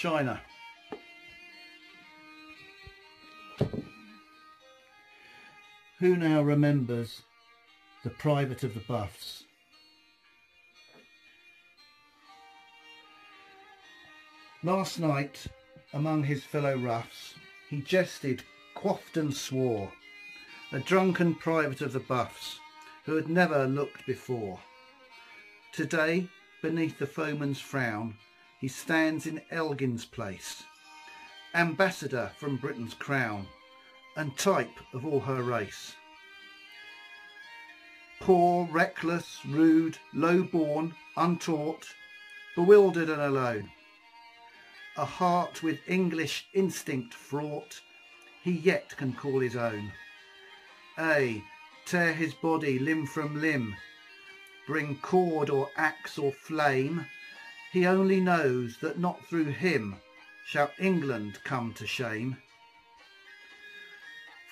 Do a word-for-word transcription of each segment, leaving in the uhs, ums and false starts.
China. Who now remembers the private of the Buffs? Last night, among his fellow roughs, he jested, quaffed and swore, a drunken private of the Buffs, who had never looked before. Today, beneath the foeman's frown, he stands in Elgin's place, ambassador from Britain's crown, and type of all her race. Poor, reckless, rude, low-born, untaught, bewildered and alone, a heart with English instinct fraught, he yet can call his own. Ay, tear his body limb from limb, bring cord or axe or flame, he only knows that not through him shall England come to shame.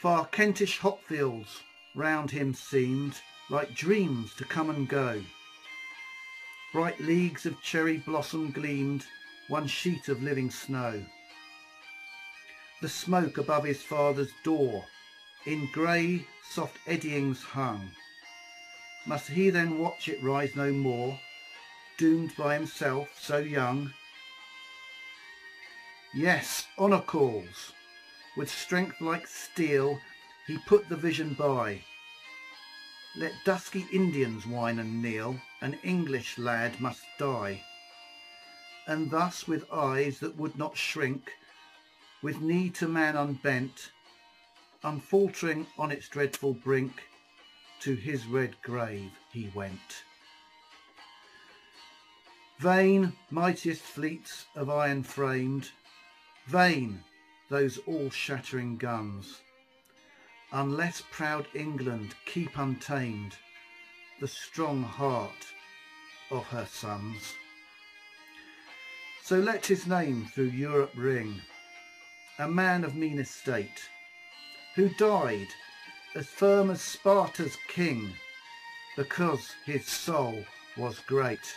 Far Kentish hopfields round him seemed like dreams to come and go. Bright leagues of cherry blossom gleamed, one sheet of living snow. The smoke above his father's door in grey soft eddyings hung. Must he then watch it rise no more, doomed by himself so young? Yes, honour calls. With strength like steel, he put the vision by. Let dusky Indians whine and kneel, an English lad must die. And thus, with eyes that would not shrink, with knee to man unbent, unfaltering on its dreadful brink, to his red grave he went. Vain, mightiest fleets of iron framed, vain, those all-shattering guns, unless proud England keep untamed the strong heart of her sons. So let his name through Europe ring, a man of mean estate, who died as firm as Sparta's king, because his soul was great.